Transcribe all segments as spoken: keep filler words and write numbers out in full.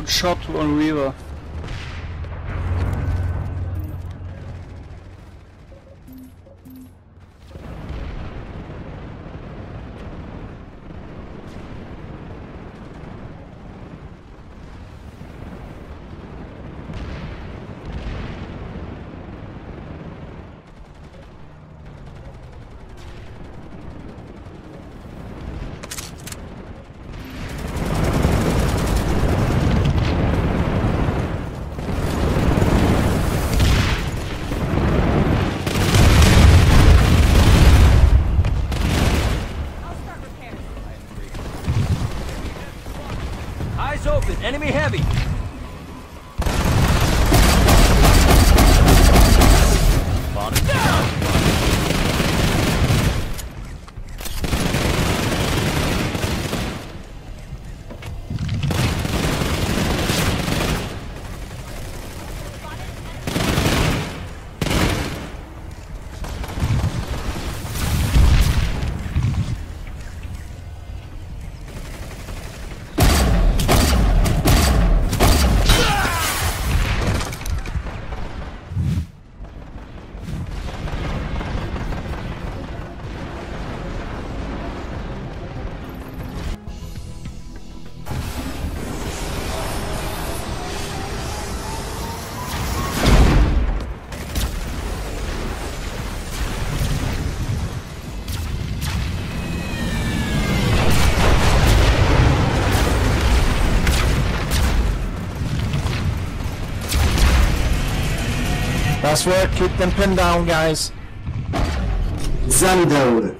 One shot, one river. Enemy heavy. Nice work, keep them pinned down, guys. Zander.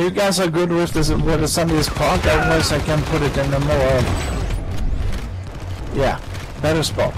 You guys are good with this with the Sunday's park, otherwise I can put it in a more yeah, better spot.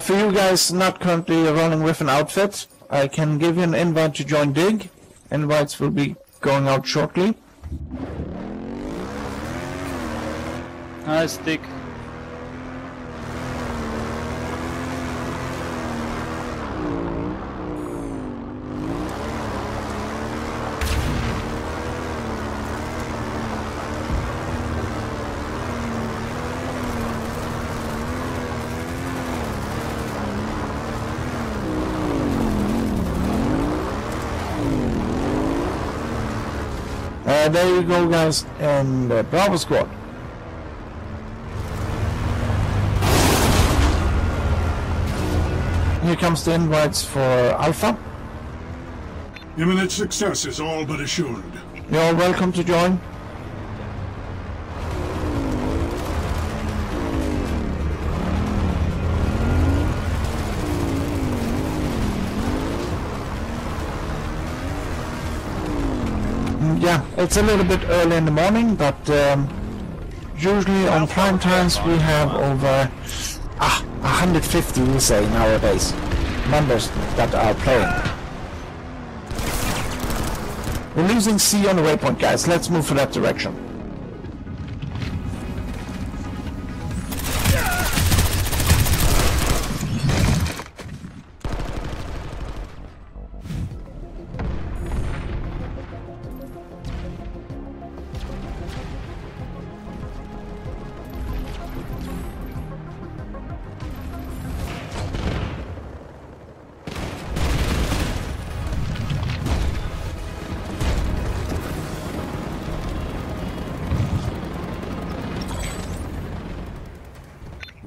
For you guys not currently running with an outfit, I can give you an invite to join Dig. Invites will be going out shortly. Nice, Dig. Uh, there you go, guys, and uh, Bravo Squad. Here comes the invites for Alpha. Imminent success is all but assured. You're welcome to join. Yeah, it's a little bit early in the morning, but um, usually on prime times we have over ah, one hundred fifty, we say nowadays, members that are playing. We're losing C on the waypoint, guys. Let's move for that direction.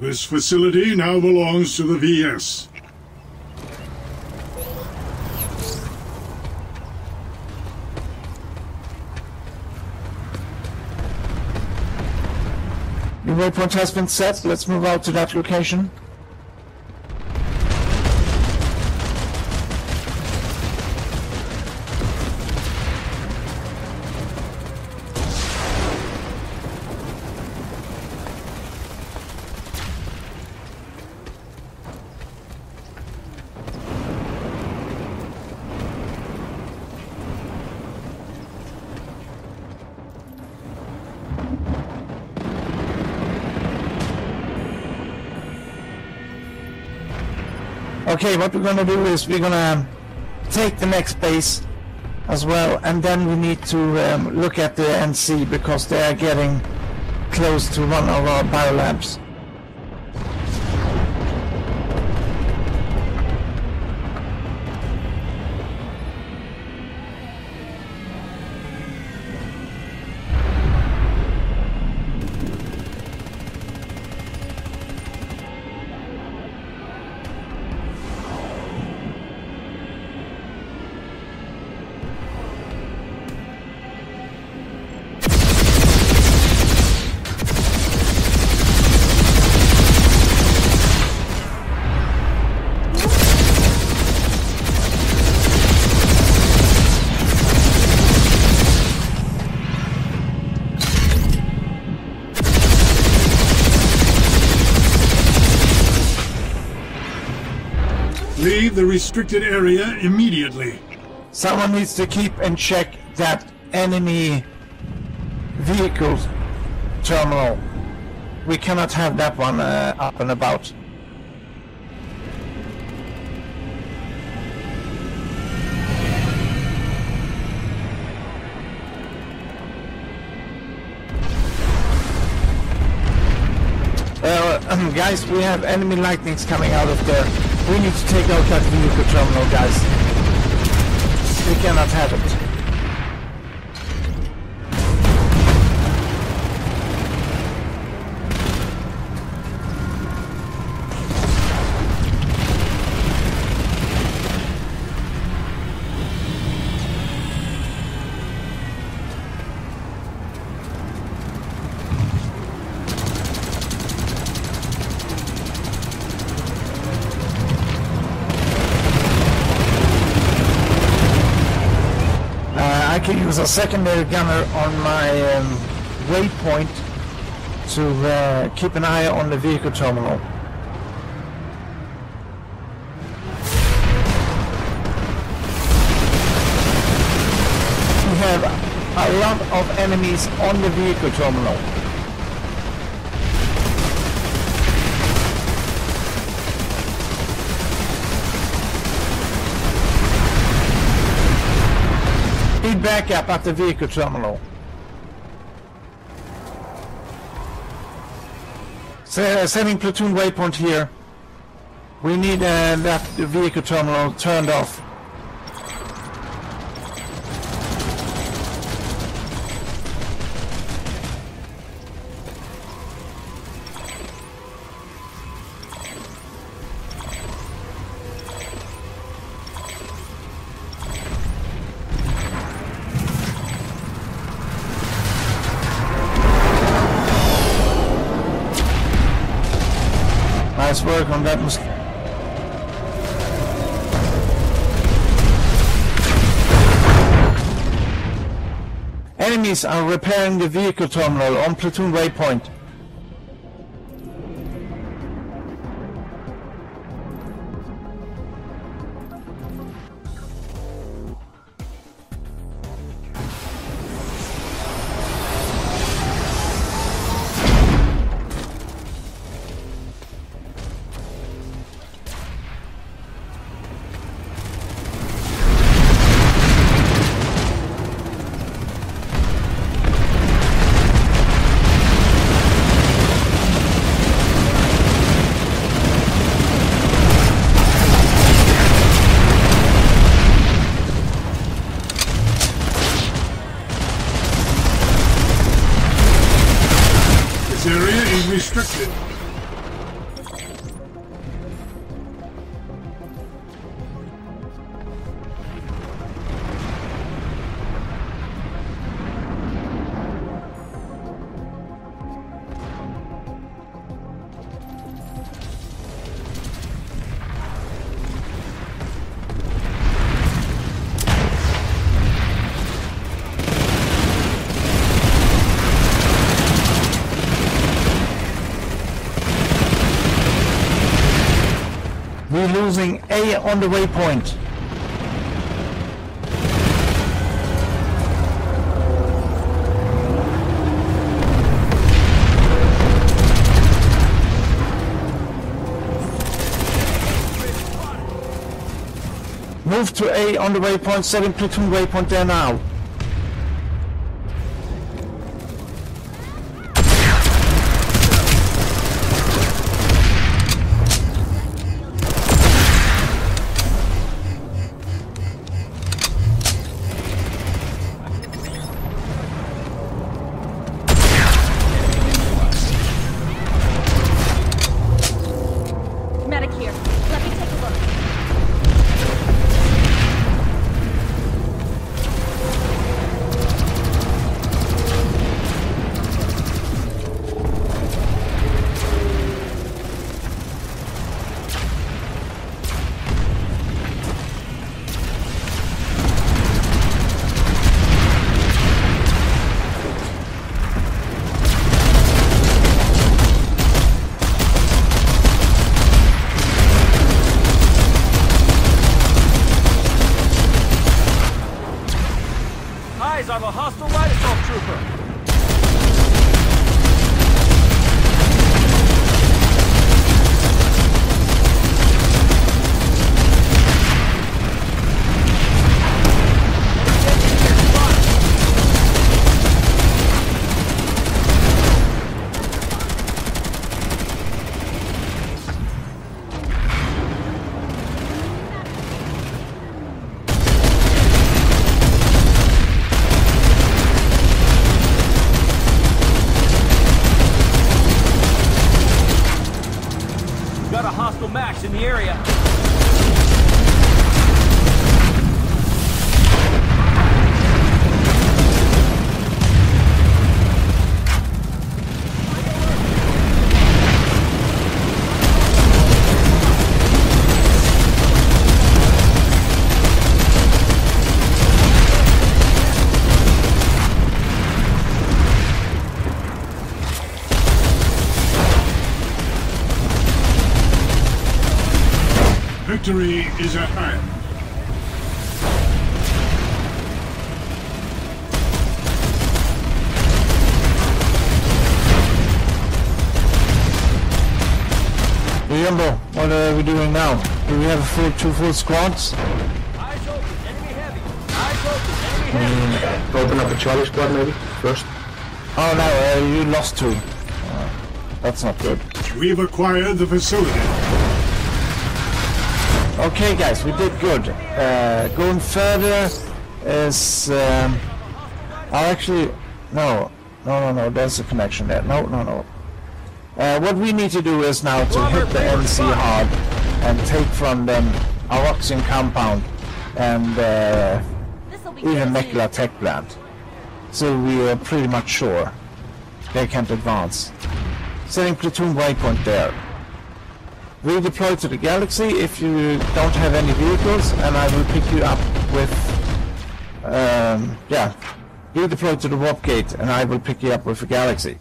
This facility now belongs to the V S The waypoint has been set. Let's move out to that location. Okay, what we're gonna do is we're gonna take the next base as well, and then we need to um, look at the N C because they are getting close to one of our biolabs. Leave the restricted area immediately. Someone needs to keep and check that enemy vehicle terminal. We cannot have that one uh, up and about. Uh, guys, we have enemy lightnings coming out of there. We need to take out that vehicle terminal, guys. We cannot have it. Use a secondary gunner on my um, waypoint to uh, keep an eye on the vehicle terminal. a lot of enemies on the vehicle terminal. Need backup at the vehicle terminal. Uh, sending platoon waypoint here. We need uh, that vehicle terminal turned off. Nice work on that mosquito. Enemies are repairing the vehicle terminal on platoon waypoint. Losing A on the waypoint. Move to A on the waypoint, setting platoon waypoint there now. Victory is at hand. Yumbo, what are we doing now? Do we have full, two full squads? Eyes open, enemy heavy. Eyes open, enemy heavy. Mm. Open up a Charlie squad maybe first. Oh no, uh, you lost two. Uh, that's not good. We've acquired the facility. Okay, guys, we did good. Uh, going further is um, I'll actually no, no, no, no. There's a connection there. No, no, no. Uh, what we need to do is now to hit the N C hard and take from them Aroxian compound and uh, even Meckla Tech plant. So we are pretty much sure they can't advance. Setting platoon waypoint there. Redeploy to the galaxy if you don't have any vehicles, and I will pick you up with um, yeah. Redeploy to the warp gate, and I will pick you up with the galaxy.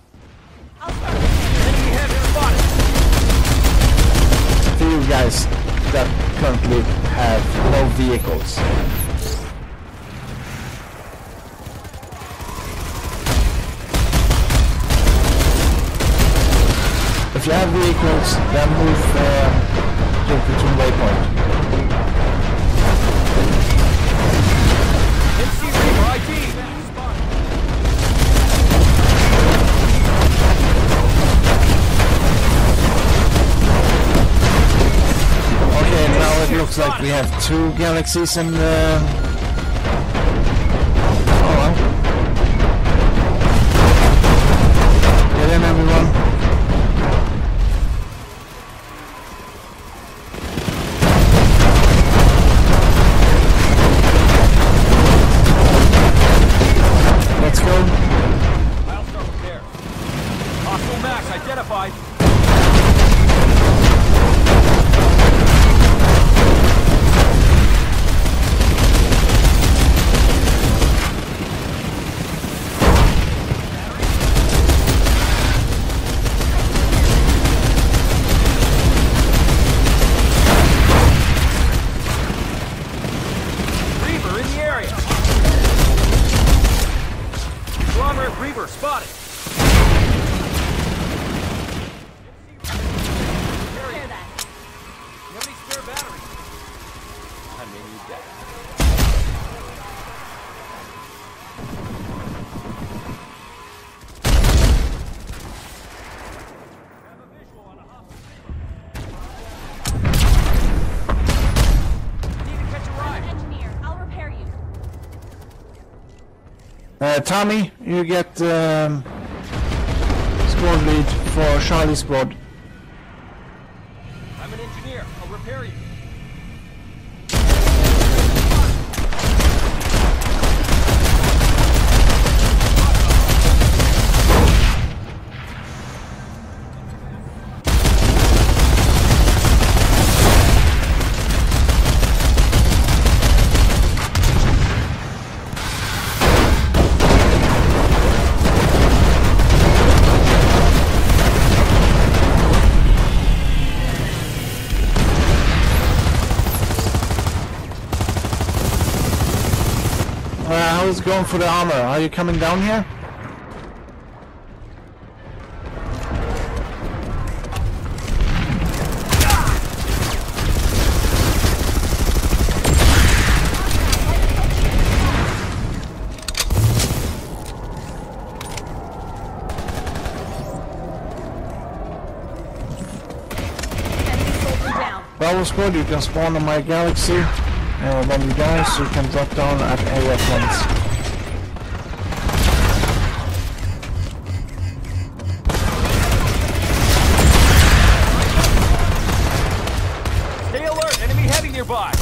Guys that currently have no vehicles. If you have vehicles, then move uh, to the platoon waypoint. Looks like we have two galaxies and uh... alright. Get in, everyone. Let's go. Milestone there. Hostile max identified. Uh, Tommy, you get um, squad lead for Charlie Squad. I'm an engineer. I'll repair you. Who's going for the armor? Are you coming down here? Bravo Squad, you can spawn on my galaxy. Uh, when you die, so you can drop down at area points. Stay alert, enemy heavy nearby.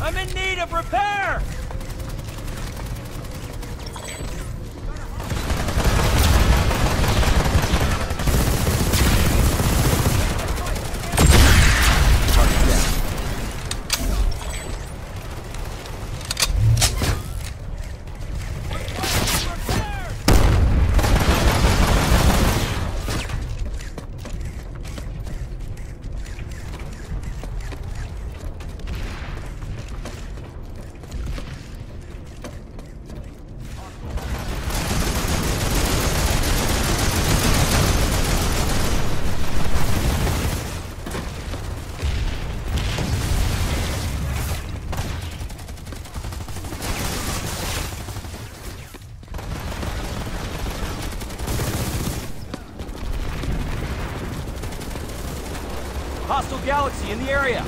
I'm in need of repair. Hostile galaxy in the area.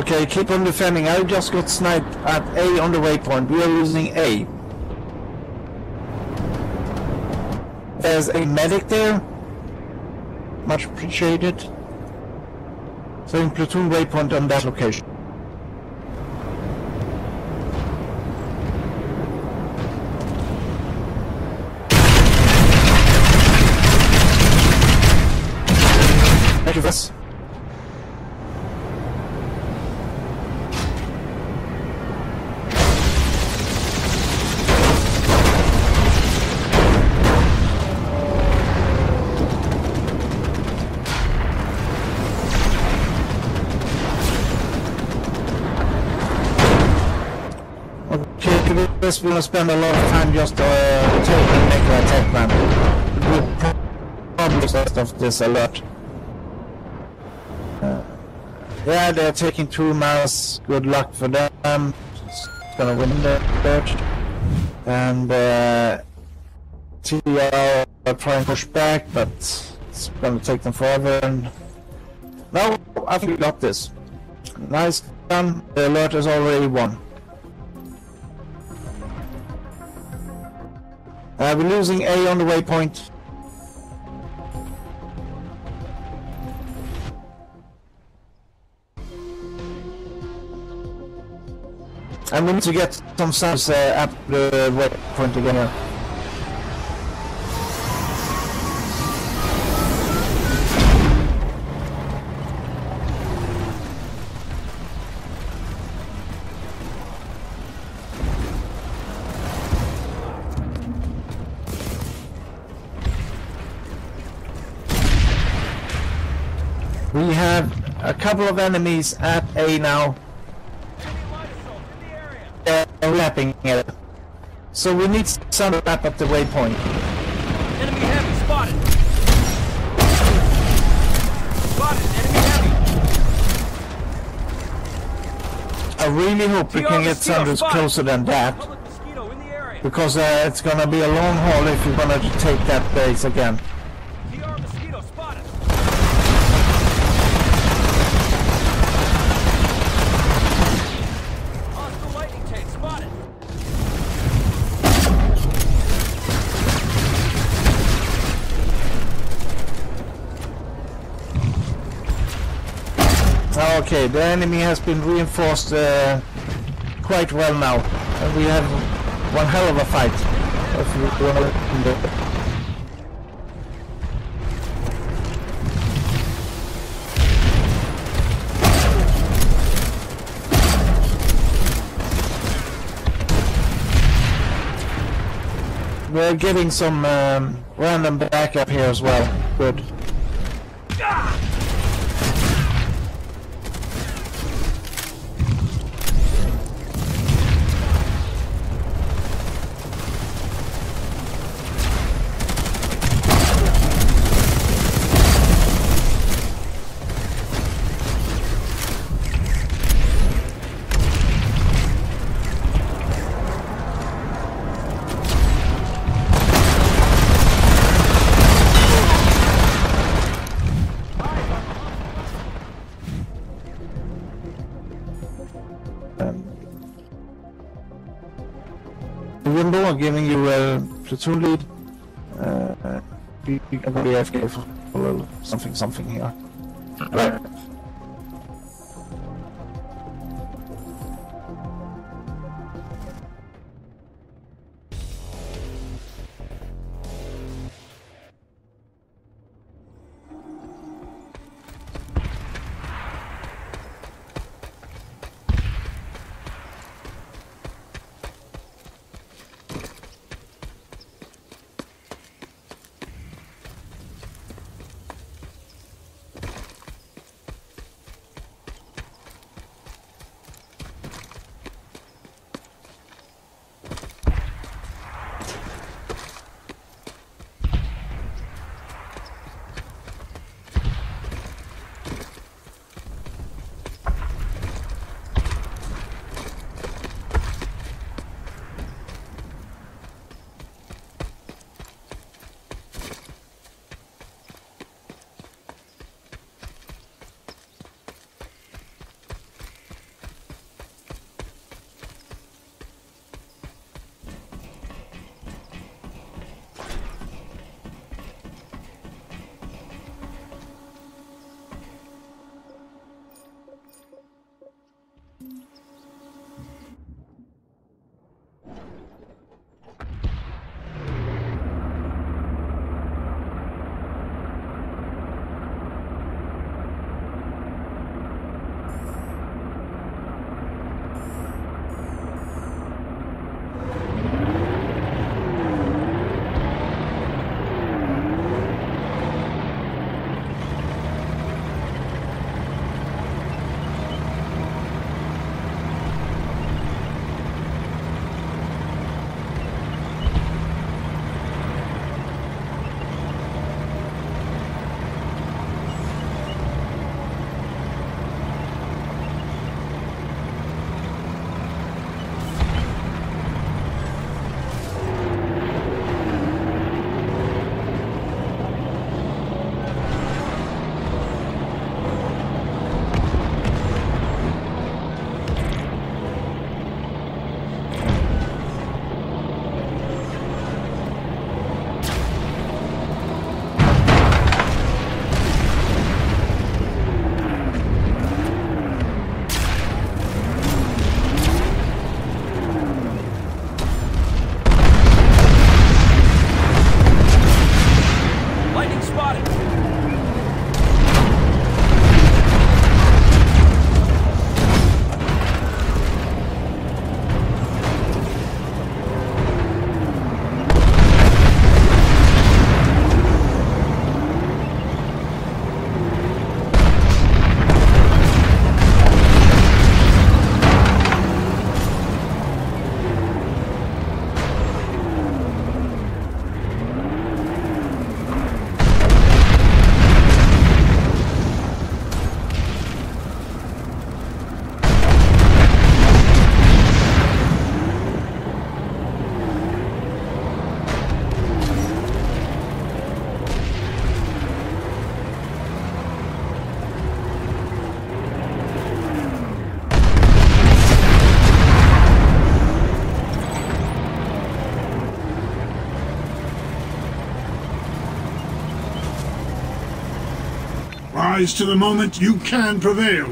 Okay, keep on defending. I just got sniped at A on the waypoint. We are losing A. There's a medic there. Much appreciated. So in platoon waypoint on that location. Thank you, V S. We're gonna spend a lot of time just uh, taking Meckla Tech, man. We'll probably set off this alert. Uh, yeah, they're taking two miles. Good luck for them. Just gonna win the bird. And uh, T R are trying to push back, but it's gonna take them forever. And no, I think we got this. Nice done. The alert is already won. Uh, we're losing A on the waypoint. And we need to get some subs uh, at the waypoint again here. We have a couple of enemies at A now. They're lapping it. So we need some lap at the waypoint. Enemy heavy spotted. Spotted, enemy heavy. I really hope we can get Zanders closer than that. Because uh, it's gonna be a long haul if we're gonna take that base again. Okay, the enemy has been reinforced uh, quite well now. And we have one hell of a fight. If you want to We're getting some um, random backup here as well. Good. Ah! giving you a platoon lead. Uh, be A F K for a little something, something here. Right. Rise to the moment, you can prevail.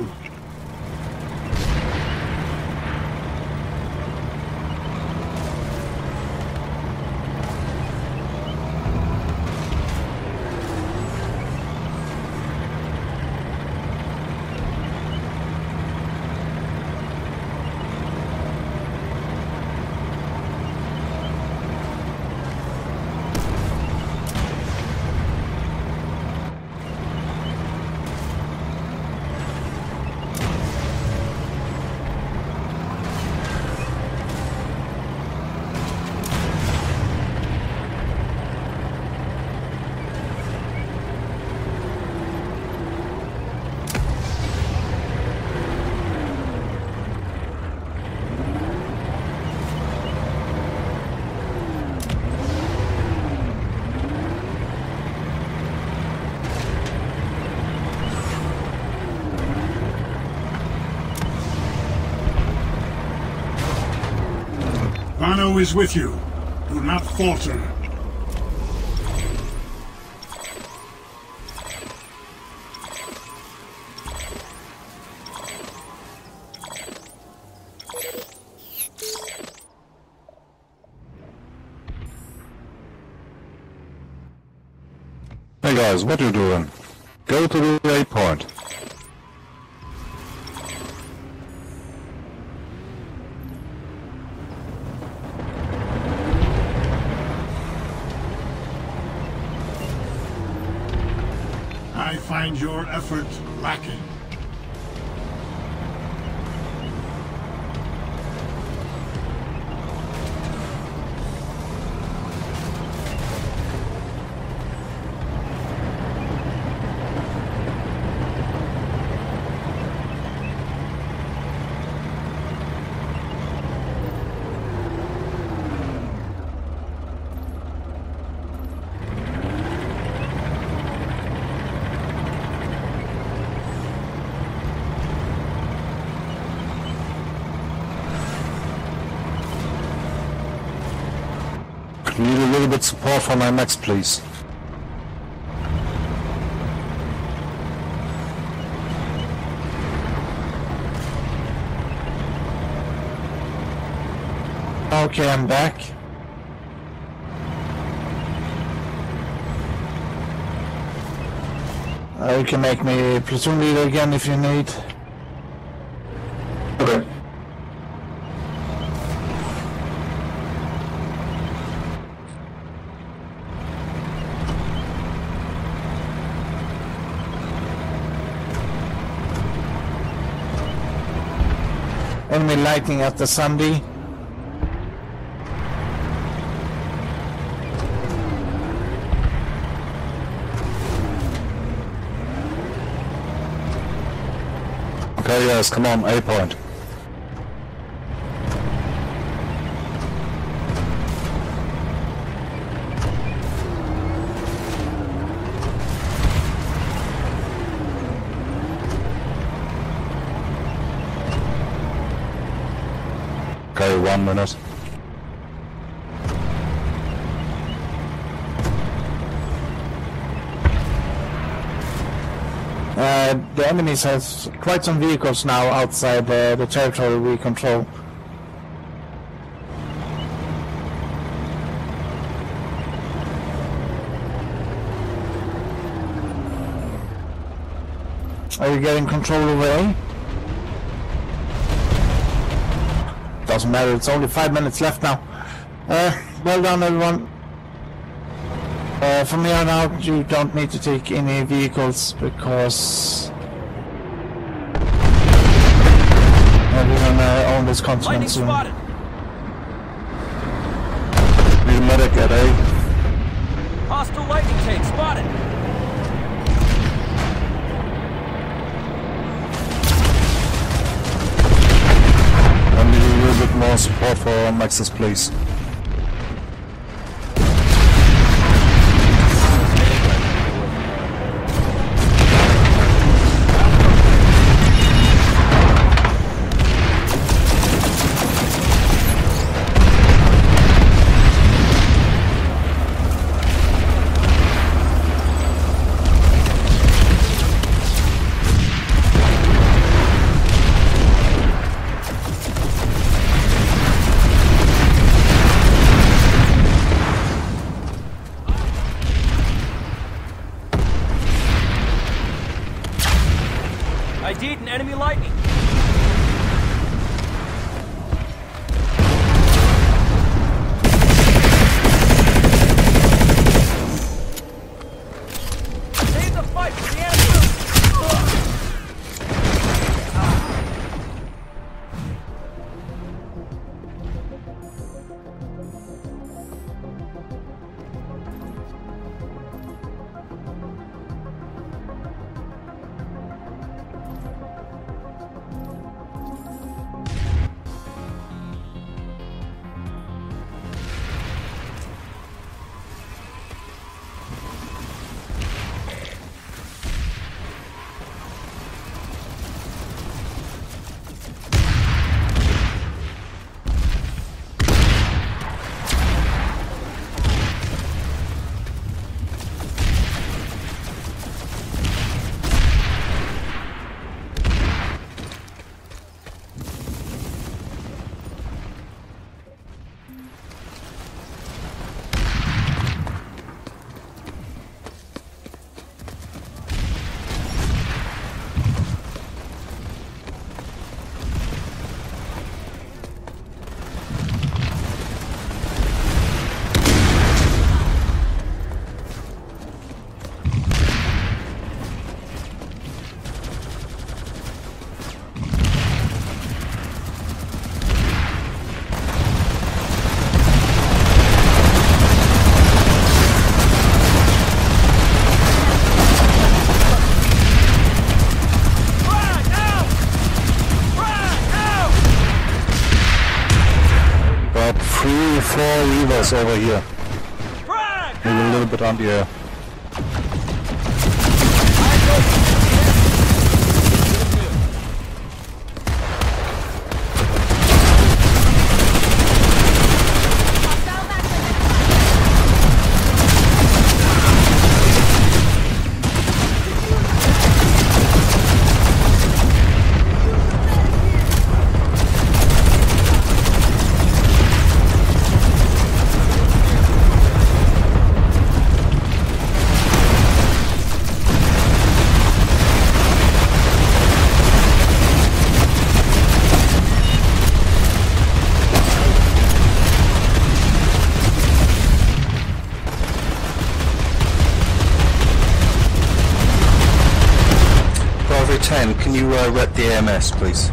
Is with you. Do not falter. Hey guys, what are you doing? Go to the waypoint. I find your effort lacking. Need a little bit support from A M S, please. Okay, I'm back. Uh, you can make me platoon leader again if you need. Okay. Enemy lightning at the Sunday. Okay, yes, come on, A point. Okay, one minute. Uh, the enemies have quite some vehicles now outside uh, the territory we control. Are you getting control away? Doesn't matter, it's only five minutes left now. Uh, well done everyone. Uh, from here on out you don't need to take any vehicles because uh, we're gonna own this continent soon. Spotted. Need a medic at A. Hostile lightning tank spotted. Bit more support for Max's place. four levers over here. Maybe a little bit on the air. Can you uh, rep the A M S, please?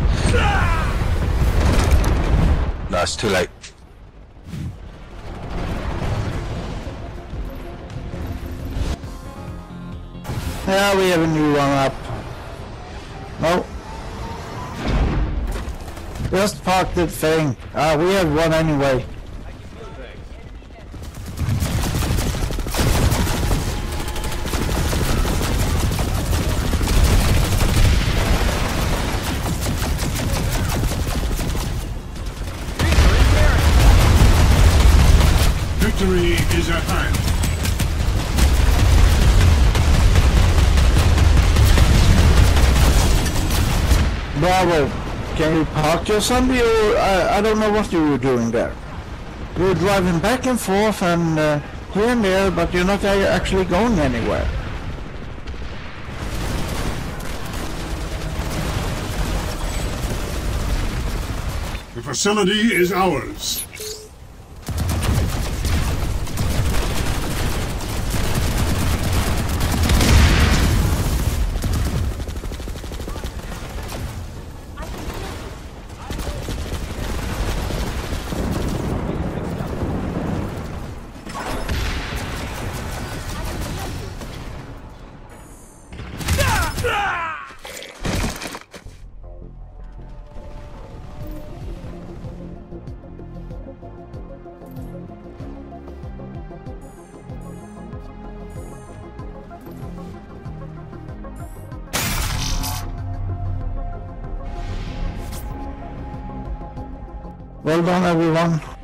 No, it's too late. Yeah, we have a new one up. No. Just park that thing. Ah, uh, we have one anyway. Victory is at hand. Bravo, can you park your zombie? Or uh, I don't know what you were doing there. You were driving back and forth and uh, here and there, but you're not actually going anywhere. The facility is ours. Well done, everyone.